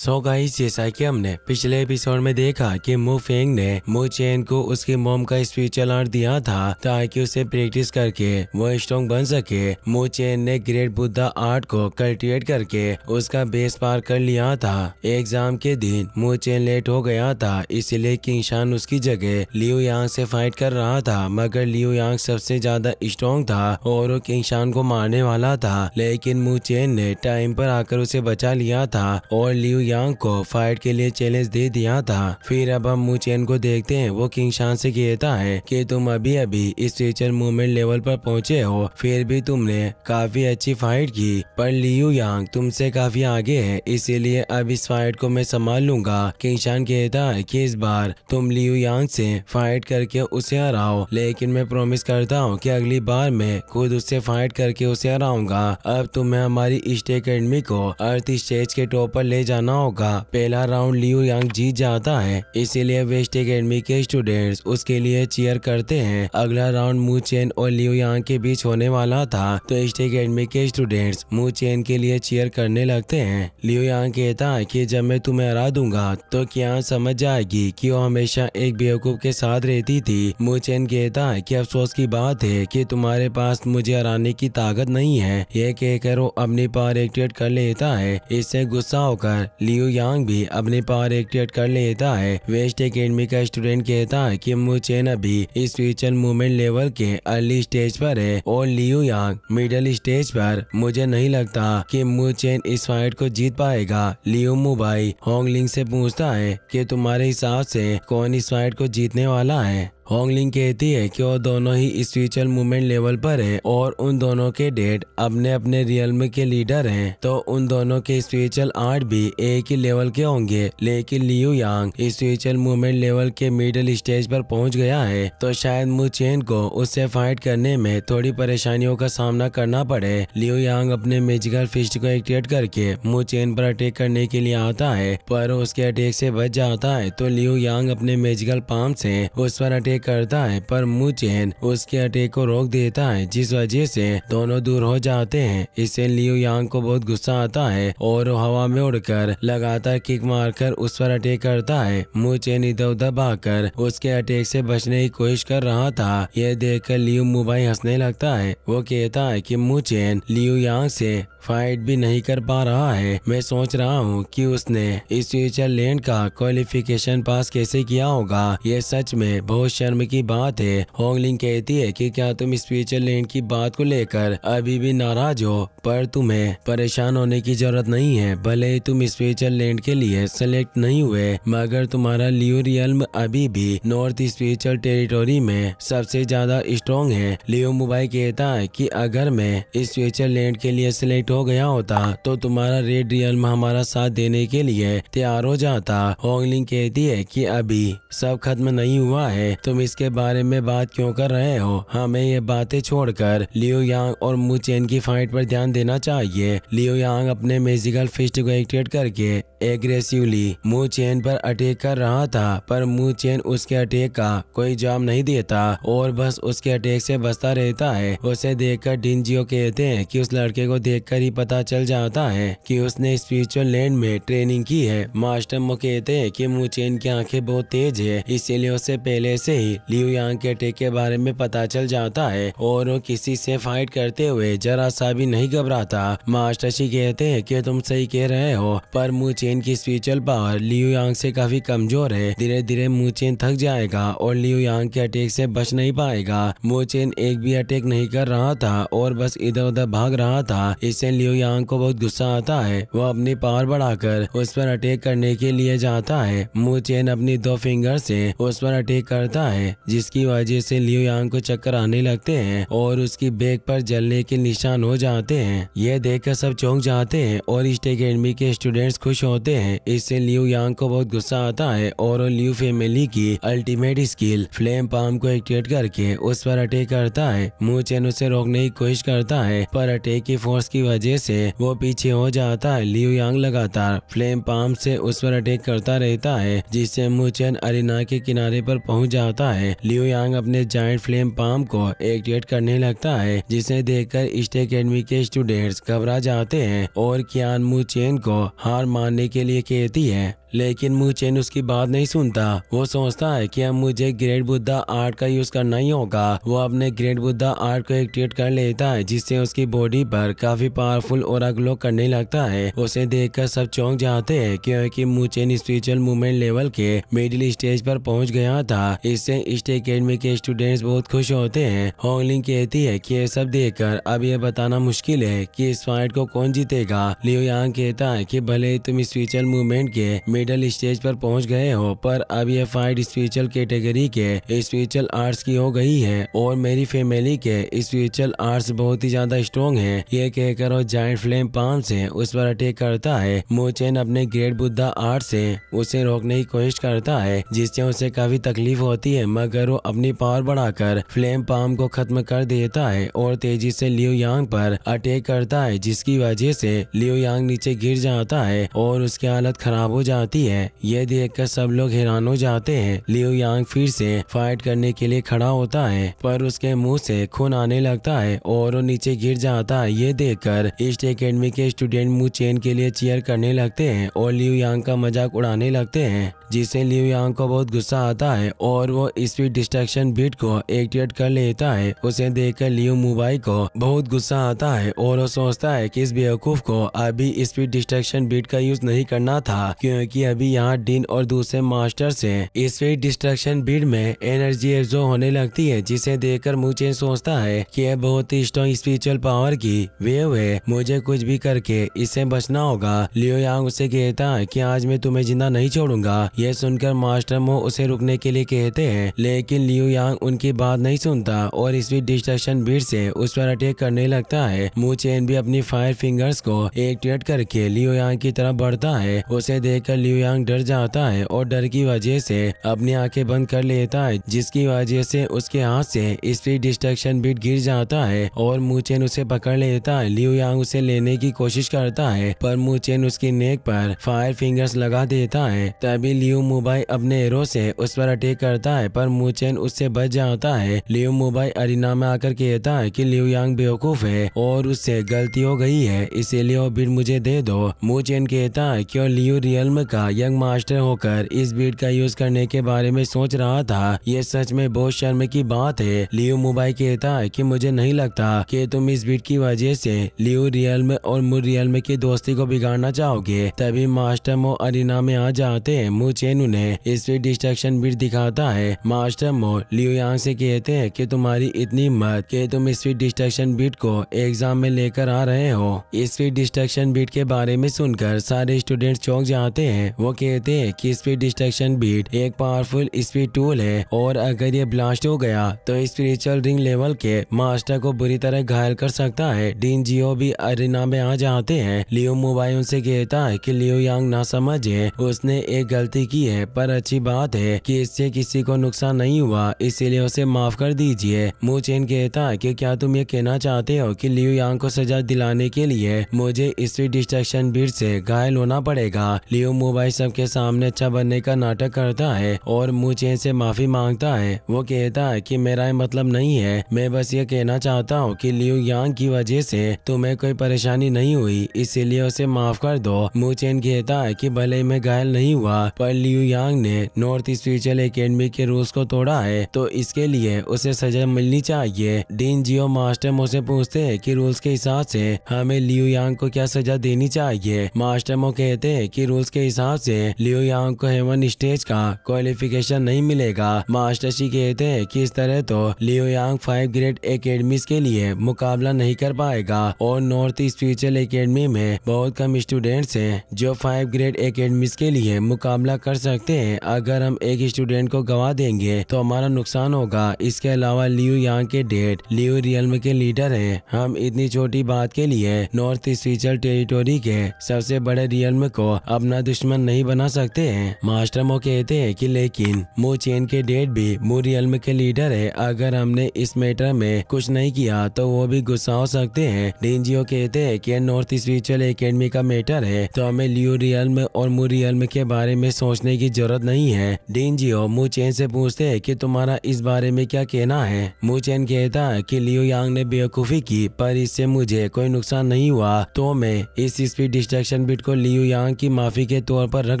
So guys, जैसा कि हमने पिछले एपिसोड में देखा कि मू फेंग ने मो चेन को उसके मोम का स्पिरिचुअल आर्ट दिया था ताकि उसे प्रैक्टिस करके वो स्ट्रॉन्ग बन सके। मो चेन ने ग्रेट बुद्धा आर्ट को कल्टीवेट करके उसका बेस पार कर लिया था। एग्जाम के दिन मो चेन लेट हो गया था, इसलिए किंगशान उसकी जगह लियू यांग से फाइट कर रहा था। मगर लियू यांग सबसे ज्यादा स्ट्रॉन्ग था और वो किंगशान को मारने वाला था, लेकिन मू चेन ने टाइम पर आकर उसे बचा लिया था और लियू यांग को फाइट के लिए चैलेंज दे दिया था। फिर अब हम मू चेन को देखते हैं, वो किंगशान से कहता है कि तुम अभी अभी स्पिरिचुअल मूवमेंट लेवल पर पहुंचे हो, फिर भी तुमने काफी अच्छी फाइट की, पर लियू यांग तुमसे काफी आगे है, इसीलिए अब इस फाइट को मैं संभाल लूंगा। किंगशान कहता है कि इस बार तुम लियू यांग से फाइट करके उसे हराओ, लेकिन मैं प्रॉमिस करता हूँ कि अगली बार मैं खुद उससे फाइट करके उसे हराऊंगा। अब तुम्हें हमारी स्टे अकेडमी को अर्थ स्टेज के टॉप पर ले जाना होगा। पहला राउंड लियू यांग जीत जाता है, इसीलिए वेस्ट अकेडमी के स्टूडेंट्स उसके लिए चीयर करते हैं। अगला राउंड मू चेन और लियू यांग के बीच होने वाला था, तो ईस्ट अकेडमी के स्टूडेंट्स मू चेन के लिए चीयर करने लगते हैं। लियू यांग कहता है कि जब मैं तुम्हें हरा दूंगा तो कियान समझ जाएगी कि वो हमेशा एक बेवकूफ के साथ रहती थी। मू चेन कहता है कि अफसोस की बात है कि तुम्हारे पास मुझे हराने की ताकत नहीं है। यह कहकर वो अपनी पावर एक्टिवेट कर लेता है। इससे गुस्सा होकर लियू यांग भी अपनी पावर एक्टिवेट कर लेता है। वेस्ट अकेडमी का स्टूडेंट कहता है कि मू चेन अभी स्पिरिचुअल मूवमेंट लेवल के अर्ली स्टेज पर है और लियू यांग मिडिल स्टेज पर। मुझे नहीं लगता कि मू चेन इस फाइट को जीत पाएगा। लियू मुबाई होंगलिंग से पूछता है कि तुम्हारे हिसाब से कौन इस फाइट को जीतने वाला है। होंगलिंग कहती है कि वो दोनों ही स्पिरिचुअल मूवमेंट लेवल पर है और उन दोनों के डेड अपने अपने रियल्म के लीडर हैं, तो उन दोनों के स्पिरिचुअल आर्ट भी एक ही लेवल के होंगे। लेकिन Liu Yang spiritual movement level के मिडिल स्टेज पर पहुंच गया है, तो शायद मू चेन को उससे फाइट करने में थोड़ी परेशानियों का सामना करना पड़े। लियू यांग अपने मैजिकल फिस्ट को एक्टिवेट करके मू चेन पर अटैक करने के लिए आता है, पर उसके अटैक से बच जाता है। तो लियू यांग अपने मैजिकल पाम से उस पर अटैक करता है, पर मू चेन उसके अटैक को रोक देता है, जिस वजह से दोनों दूर हो जाते हैं। इससे लियू यांग को बहुत गुस्सा आता है और हवा में उड़कर लगातार किक मारकर उस पर अटैक करता है। मू चेन इधर उधर भागकर उसके अटैक से बचने की कोशिश कर रहा था। यह देखकर लियू मुबाई हंसने लगता है। वो कहता है कि मू चेन लियू यांग से फाइट भी नहीं कर पा रहा है। मैं सोच रहा हूँ कि उसने स्विट्जरलैंड का क्वालिफिकेशन पास कैसे किया होगा। यह सच में बहुत शर्म की बात है। होंगलिंग कहती है कि क्या तुम स्विट्जरलैंड की बात को लेकर अभी भी नाराज हो, पर तुम्हें परेशान होने की जरूरत नहीं है। भले ही तुम स्विट्जरलैंड के लिए सेलेक्ट नहीं हुए, मगर तुम्हारा लियू रियल्म अभी भी नॉर्थ स्पिरिचुअल टेरिटोरी में सबसे ज्यादा स्ट्रॉन्ग है। लियू मुबाई कहता है कि अगर मैं स्विट्जरलैंड के लिए सेलेक्ट हो गया होता तो तुम्हारा रेड रियल्म हमारा साथ देने के लिए तैयार हो जाता। होंगलिंग कहती है कि अभी सब खत्म नहीं हुआ है, तुम इसके बारे में बात क्यों कर रहे हो। हमें ये बातें छोड़कर लियू यांग और मू चेन की फाइट पर ध्यान देना चाहिए। लियू यांग अपने मैजिकल फिस्ट को एक्टिवेट करके एग्रेसिवली मू चेन पर अटैक कर रहा था, पर मू चेन उसके अटैक का कोई जवाब नहीं देता और बस उसके अटैक से बचता रहता है। उसे देखकर डीन जियाओ कहते हैं कि उस लड़के को देखकर ही पता चल जाता है कि उसने स्पिरिचुअल लैंड में ट्रेनिंग की है। मास्टर मो कहते हैं कि मू चेन की आंखें बहुत तेज है, इसीलिए उसे पहले से ही लियू यांग के अटैक के बारे में पता चल जाता है और वो किसी से फाइट करते हुए जरा सा भी नहीं घबराता। मास्टर शी कहते हैं कि तुम सही कह रहे हो, पर मू चेन की स्पिरिचुअल पावर लियू यांग से काफी कमजोर है। धीरे धीरे मू चेन थक जाएगा और लियू यांग के अटैक से बच नहीं पाएगा। मू चेन एक भी अटैक नहीं कर रहा था और बस इधर उधर भाग रहा था। इससे लियू यांग को बहुत गुस्सा आता है। वो अपनी पावर बढ़ाकर उस पर अटैक करने के लिए जाता है। मू चेन अपनी दो फिंगर से उस पर अटैक करता है, जिसकी वजह से लियू यांग को चक्कर आने लगते हैं और उसकी बैक पर जलने के निशान हो जाते हैं। यह देखकर सब चौंक जाते हैं और ईस्ट अकेडमी के स्टूडेंट्स खुश होते हैं। इससे लियू यांग को बहुत गुस्सा आता है और लियू फैमिली की अल्टीमेट स्किल फ्लेम पाम को एक्टिवेट करके उस पर अटैक करता है। मू चेन उसे रोकने की कोशिश करता है, पर अटैक की फोर्स की वजह से वो पीछे हो जाता है। लियू यांग लगातार फ्लेम पाम से उस पर अटैक करता रहता है, जिससे मू चेन अरीना के किनारे पर पहुंच जाता है। लियू यांग अपने जायंट फ्लेम पाम को एक्टिवेट करने लगता है, जिसे देखकर ईस्ट अकेडमी के स्टूडेंट्स घबरा जाते हैं और कियान मू चेन को हार मानने के लिए कहती है, लेकिन मू चेन उसकी बात नहीं सुनता। वो सोचता है कि अब मुझे ग्रेट बुद्धा आर्ट का यूज करना ही होगा। वो अपने ग्रेट बुद्धा आर्ट को एक्टिवेट कर लेता है, जिससे उसकी बॉडी पर काफी पावरफुल ऑरा ग्लो करने लगता है। उसे देखकर सब चौंक जाते हैं क्योंकि Mu Chen spiritual movement level के मिडिल स्टेज पर पहुंच गया था। इससे स्टे अकेडमी के स्टूडेंट्स बहुत खुश होते हैं। हॉन्गलिंग कहती है कि ये सब देखकर अब ये बताना मुश्किल है कि इस फाइट को कौन जीतेगा। लियू यांग कहता है कि भले ही तुम स्पिरिचुअल मूवमेंट के मिडल स्टेज पर पहुंच गए हो, पर अब यह फाइट स्पिरिचुअल कैटेगरी के स्पिरिचुअल आर्ट्स की हो गई है और मेरी फैमिली के स्पिरिचुअल आर्ट्स बहुत ही ज्यादा स्ट्रॉन्ग है। ये कहकर वो जायंट फ्लेम पान से उस पर अटैक करता है। मो चेन अपने ग्रेट बुद्धा आर्ट से उसे रोकने की कोशिश करता है, जिससे उसे काफी तकलीफ होती है, मगर वो अपनी पावर बढ़ाकर फ्लेम पाम को खत्म कर देता है और तेजी से लियू यांग पर अटैक करता है, जिसकी वजह से लियू यांग नीचे गिर जाता है और उसकी हालत खराब हो जाती है। यह देखकर सब लोग हैरान हो जाते हैं। लियू यांग फिर से फाइट करने के लिए खड़ा होता है, पर उसके मुंह से खून आने लगता है और वो नीचे गिर जाता है। ये देखकर ईस्ट एकेडमी के स्टूडेंट मू चेन के लिए चीयर करने लगते हैं और लियू यांग का मजाक उड़ाने लगते हैं, जिससे लियू यांग को बहुत गुस्सा आता है और वो स्पीड डिस्ट्रक्शन बिट को एक्टिवेट कर लेता है। उसे देखकर लियू मुबाई को बहुत गुस्सा आता है और वो सोचता है कि इस बेवकूफ को अभी स्पीड डिस्ट्रक्शन बिट का यूज नहीं करना था, क्योंकि अभी यहाँ डीन और दूसरे मास्टर से स्पीड डिस्ट्रक्शन बिट में एनर्जी एब्जॉर्ब होने लगती है, जिसे देखकर मू चेन सोचता है कि यह बहुत ही स्ट्रॉन्ग स्पिरिचुअल पावर की वेव है, मुझे कुछ भी करके इससे बचना होगा। लियू यांग उसे कहता है कि आज मैं तुम्हें जिंदा नहीं छोड़ूंगा। यह सुनकर मास्टर मो उसे रुकने के लिए कहते हैं, लेकिन लियू यांग उनकी बात नहीं सुनता और स्पीड डिस्ट्रक्शन बीट से उस पर अटैक करने लगता है। मू चेन भी अपनी फायर फिंगर्स को एक्टिवेट करके लियू यांग की तरफ बढ़ता है। उसे देखकर लियू यांग डर जाता है और डर की वजह से अपनी आंखें बंद कर लेता है, जिसकी वजह से उसके हाथ से स्पीड डिस्ट्रक्शन बीट गिर जाता है और मू चेन उसे पकड़ लेता है। लियू यांग उसे लेने की कोशिश करता है, पर मू चेन उसकी नेक पर फायर फिंगर्स लगा देता है। तभी लियू मुबाई अपने एरो से उस पर अटैक करता है, पर मू चेन उससे बच जाता है। लियू मुबाई अरिना में आकर कहता है कि लियू यांग बेवकूफ है और उससे गलती हो गई है, इसीलिए वो बीट मुझे दे दो। मू चेन कहता है कि लियू रियल्म का यंग मास्टर होकर इस बीट का यूज करने के बारे में सोच रहा था। ये सच में बहुत शर्म की बात है। लियू मुबाई कहता है कि मुझे नहीं लगता कि तुम इस बीट की वजह से लियू रियल्म और मू रियल्म की दोस्ती को बिगाड़ना चाहोगे। तभी मास्टर मो अरिना में आ जाते हैं। मू चेन उन्हें स्पीड डिस्ट्रक्शन बीट दिखाता है। मास्टर मो लियू यांग से कहते हैं कि तुम्हारी इतनी हिम्मत कि तुम स्पीड डिस्ट्रक्शन बीट को एग्जाम में लेकर आ रहे हो। स्पीड डिस्ट्रक्शन बीट के बारे में सुनकर सारे स्टूडेंट चौंक जाते हैं। वो कहते हैं कि स्पीड डिस्ट्रक्शन बीट एक पावरफुल स्पीड टूल है और अगर ये ब्लास्ट हो गया तो स्पिरिचुअल रिंग लेवल के मास्टर को बुरी तरह घायल कर सकता है। डीन जियो भी अरिना में आ जाते हैं। लियू मुबाई उनसे कहता है कि लियू यांग ना समझे, उसने एक गलती की है, पर अच्छी बात है कि इससे किसी को नुकसान नहीं हुआ, इसीलिए उसे माफ कर दीजिए। मू चेन कहता है कि क्या तुम ये कहना चाहते हो कि लियू यांग को सजा दिलाने के लिए मुझे स्पीड डिस्ट्रक्शन बीट से घायल होना पड़ेगा। लियू मुबाई सबके सामने अच्छा बनने का नाटक करता है और मू चेन से माफी मांगता है। वो कहता है कि मेरा ये मतलब नहीं है, मैं बस ये कहना चाहता हूँ कि लियू यांग की वजह से तुम्हें कोई परेशानी नहीं हुई, इसीलिए उसे माफ कर दो। मू चेन कहता है कि भले मैं घायल नहीं हुआ, पर लियू यांग ने नॉर्थ स्पिरिचुअल एकेडमी के रूल्स को तोड़ा है, तो इसके लिए उसे सजा मिलनी चाहिए। डीन जियो मास्टर मो से पूछते हैं कि रूल्स के हिसाब से हमें लियू यांग को क्या सजा देनी चाहिए। मास्टर मो कहते हैं कि रूल्स के हिसाब से लियू यांग को हेवन स्टेज का क्वालिफिकेशन नहीं मिलेगा। मास्टर शी कहते हैं कि इस तरह तो लियू यांग 5 ग्रेड एकेडमी के लिए मुकाबला नहीं कर पाएगा और नॉर्थ स्पिरिचुअल एकेडमी में बहुत कम स्टूडेंट्स हैं जो 5 ग्रेड एकेडमी के लिए मुकाबला कर सकते हैं। अगर हम एक स्टूडेंट को गवा देंगे तो हमारा नुकसान होगा। इसके अलावा लियू यांग के डेट लियू रियल्म के लीडर हैं। हम इतनी छोटी बात के लिए नॉर्थ स्पिरिचुअल टेरिटोरी के सबसे बड़े रियल्म को अपना दुश्मन दुश्मन नहीं बना सकते हैं। मास्टर मो कहते हैं कि लेकिन मो चेन के डेड भी मूरियल्म के लीडर है, अगर हमने इस मैटर में कुछ नहीं किया तो वो भी गुस्सा हो सकते हैं। डीन जियाओ कहते हैं कि नॉर्थ स्पिरिचुअल एकेडमी का मैटर है तो हमें लियू रियल्म और मूरियल्म के बारे में सोचने की जरूरत नहीं है। डीन जियाओ मो चेन से पूछते हैं कि तुम्हारा इस बारे में क्या कहना है। मो चेन कहता है कि लियू यांग ने बेवकूफी की पर इससे मुझे कोई नुकसान नहीं हुआ, तो मैं इस स्पीड डिस्ट्रक्शन बिट को लियू यांग की माफी के तौर पर रख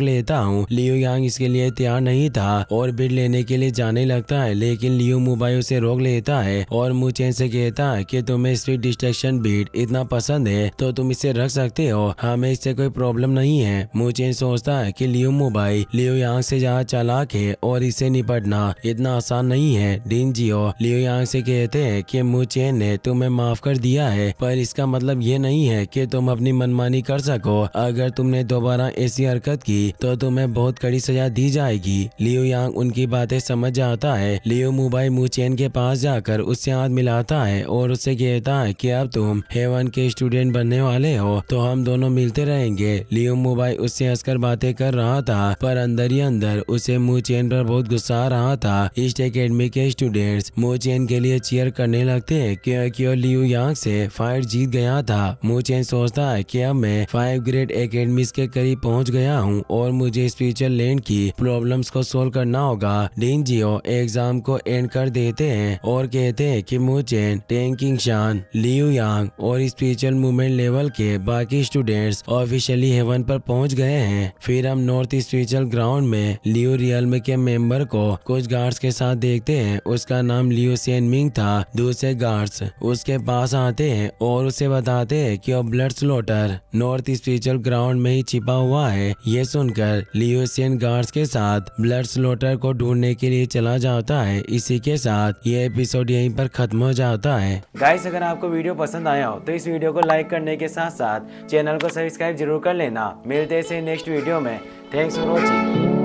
लेता हूँ। लियू यांग इसके लिए तैयार नहीं था और बिट लेने के लिए जाने लगता है, लेकिन लियू मुबाई उसे रोक लेता है और मो चेन से कहता है कि तुम्हें स्पीड डिस्ट्रक्शन बिट इतना पसंद है तो तुम इसे रख सकते हो, हमें इससे कोई प्रॉब्लम नहीं है। मो चेन सोचता है कि लियू मुबाई लियू यांग से जहाँ चालाक है और इसे निपटना इतना आसान नहीं है। डीन जियाओ लियू यांग से कहते हैं कि मो चेन ने तुम्हें माफ कर दिया है पर इसका मतलब ये नहीं है कि तुम अपनी मनमानी कर सको, अगर तुमने दोबारा ऐसी हरकत की तो तुम्हें बहुत कड़ी सजा दी जाएगी। लियू यांग उनकी बातें समझ जाता है। लियू मुबाई मो चेन के पास जाकर उससे हाथ मिलाता है और उससे कहता है कि अब तुम हेवन के स्टूडेंट बनने वाले हो तो हम दोनों मिलते रहेंगे। लियू मुबाई उससे हंसकर बातें कर रहा था पर अंदर ही अंदर उसे मो चेन पर बहुत गुस्सा आ रहा था। ईस्ट एकेडमी के स्टूडेंट्स मो चेन के लिए चीयर करने लगते हैं क्योंकि वो लियू यांग से फाइट जीत गया था। मो चेन सोचता है कि अब मैं 5 ग्रेड एकेडमीज के करीब पहुंच गया हूं और मुझे स्पिरिचुअल लैंड की प्रॉब्लम्स को सोल्व करना होगा। डीन जियाओ एग्जाम को एंड कर देते हैं और कहते हैं कि Mo Chen Teng Qingshan Liu Yang और स्पिरिचुअल मूवमेंट लेवल के बाकी स्टूडेंट्स ऑफिशियली हेवन पर पहुंच गए हैं। फिर हम नॉर्थ स्पिरिचुअल ग्राउंड में लियू रियल्म के मेंबर को कुछ गार्ड्स के साथ देखते हैं। उसका नाम लियू सैन मिंग था। दूसरे गार्ड्स उसके पास आते हैं और उसे बताते हैं कि वो blood slaughter North spiritual ground में ही छिपा हुआ है। ये सुनकर लियू सैन गार्ड्स के साथ ब्लड स्लॉटर को ढूंढने के लिए चला जाता है। इसी के साथ ये एपिसोड यहीं पर खत्म हो जाता है। गाइस अगर आपको वीडियो पसंद आया हो तो इस वीडियो को लाइक करने के साथ साथ चैनल को सब्सक्राइब जरूर कर लेना। मिलते हैं नेक्स्ट वीडियो में। Thanks for watching.